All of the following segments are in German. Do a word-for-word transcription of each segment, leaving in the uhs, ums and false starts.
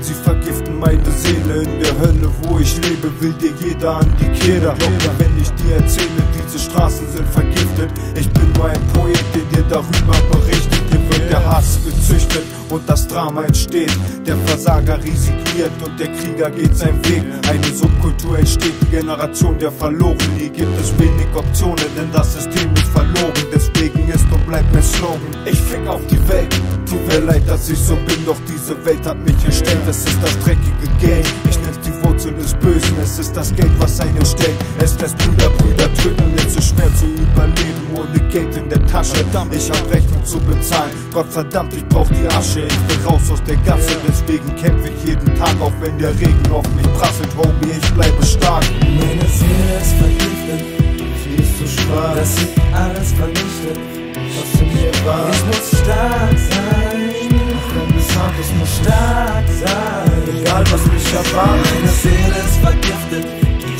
und sie vergiften meine Seele. In der Hölle, wo ich lebe, will dir jeder an die Kehle. Glaub mir, wenn ich dir erzähle, diese Straßen sind vergiftet. Ich bin nur ein Projekt, der dir darüber berichtet. Dir wird der Hass gezüchtet und das Drama entsteht. Der Versager resigniert und der Krieger geht seinen Weg. Eine Subkultur entsteht, die Generation der Verlorenen. Hier gibt es wenig Optionen, denn das System ist verloren. Deswegen ist und bleibt mein Slogan: Ich fick auf die Welt. Tut mir leid, dass ich so bin, doch diese Welt hat mich erstellt. Es ist das dreckige Geld, ich nenn's die Wurzel des Bösen. Es ist das Geld, was einen stellt. Es lässt Brüder, Brüder töten, ist so schwer zu überleben ohne Geld in der Tasche. Verdammt, ich hab Rechnung zu bezahlen, Gottverdammt, ich brauch die Asche. Ich bin raus aus der Gasse, deswegen kämpfe ich jeden Tag, auch wenn der Regen auf mich prasselt. Homie, ich bleibe stark. Meine Seele ist vergiftet, sie ist so schwach, dass sie alles vernichtet, was in mir war. Ich muss stark sein, wenn es hart ist, muss stark sein, egal was mich erwartet. Meine Seele ist vergiftet,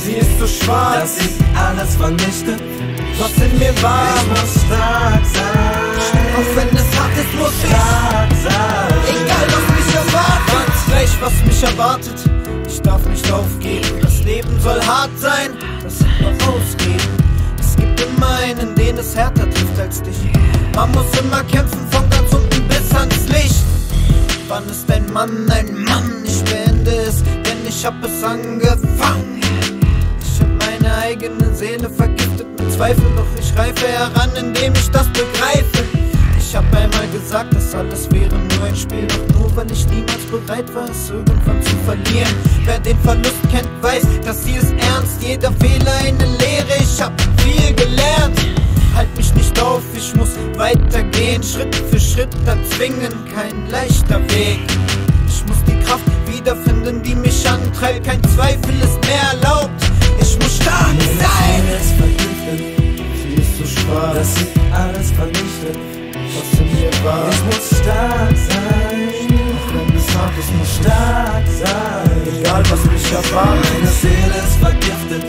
sie ist so schwach, dass sie alles vernichtet, was in mir war. Ich muss stark sein, auch wenn es hart ist, muss stark sein, egal was mich erwartet. Ganz gleich, was mich erwartet, ich darf nicht aufgeben. Das Leben soll hart sein, das soll ausgeben. Es gibt immer einen, den es härter trifft als dich. Man muss immer kämpfen, von ganz unten bis ans Licht. Wann ist ein Mann ein Mann? Ich beende es, denn ich hab es angefangen. Ich hab meine eigene Seele vergiftet mit Zweifeln, doch ich reife heran, indem ich das begreife. Ich hab einmal gesagt, das alles wäre nur ein Spiel, doch nur weil ich niemals bereit war, es irgendwann zu verlieren. Wer den Verlust kennt, weiß, dass hier ist ernst, jeder Fehler eine Lehre. Ich hab viel gelernt, halt mich nicht auf, ich muss weitergehen, Schritt für Schritt erzwingen, kein leichter Weg. Ich muss die Kraft wiederfinden, die mich antreibt, kein Zweifel ist mehr erlaubt, ich muss stark sein. Meine Seele ist vergiftet, sie ist so schwach, dass sie alles vernichtet, was in mir war. Ich muss stark sein, wenn es hart ist, muss stark sein, egal was mich erwartet. Meine Seele ist vergiftet,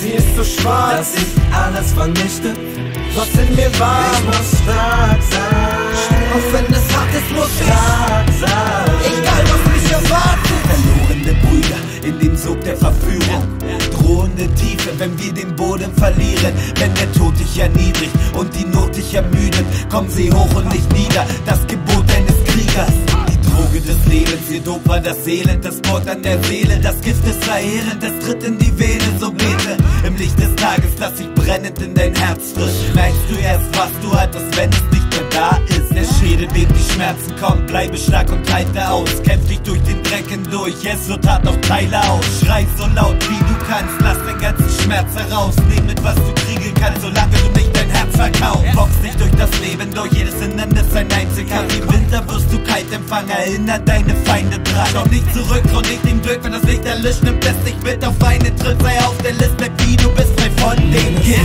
sie ist so schwach, dass sie alles vernichtet, was in mir war. Ich muss stark sein, auch wenn es hart ist, muss stark sein, egal was mich erwartet. Verlorene Brüder in dem Sog der Verführung, drohende Tiefe, wenn wir den Boden verlieren. Wenn der Tod dich erniedrigt und die Not dich ermüdet, komm sie hoch und nicht nieder, das Gebot eines Kriegers. Die Droge des Lebens, ihr Dopa, das Elend, das Wort an der Seele, das Gift ist verheerend, es tritt in die Venen, so bete. Im Licht des Tages lass dich brennend in dein Herz frisch. Merkst du erst, was du hattest, wenn es nicht mehr da ist. Der Schädel weht, die Schmerzen kommen, bleibe stark und halte aus. Kämpf dich durch den Dreck hindurch, es wird hart auf Teile aus. Schrei so laut wie du kannst, lass den ganzen Schmerz heraus. Nehm mit, was du kriegen kannst, solange du nicht dein Herz verkaufst. Box dich durch das Leben, durch jedes Hindernis ein Einzelkampf. Im Winter wirst du kalt empfangen, erinnere deine Feinde dran. Schau nicht zurück, trau nicht dem Glück, wenn das Licht erlischt, nimmt es nicht mit auf eine Tritt, sei auf der List, bleib wie du bist, frei von den Giften.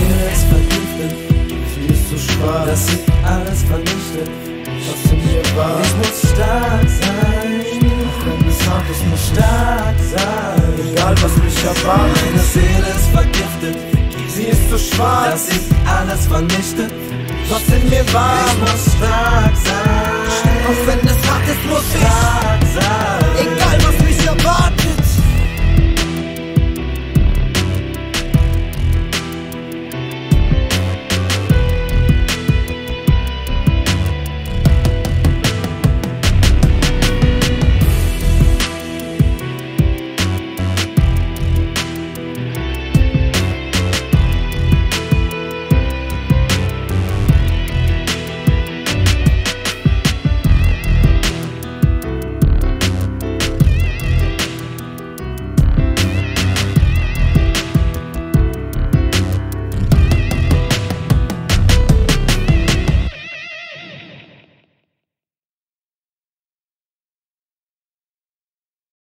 Sie ist so schwach, dass sie alles vernichtet, was in mir war. Ich muss stark sein, wenn es hart ist, muss stark sein, egal was mich erwartet. Meine Seele ist vergiftet, sie ist so schwach, dass sie alles vernichtet, was in mir war. Ich muss stark sein.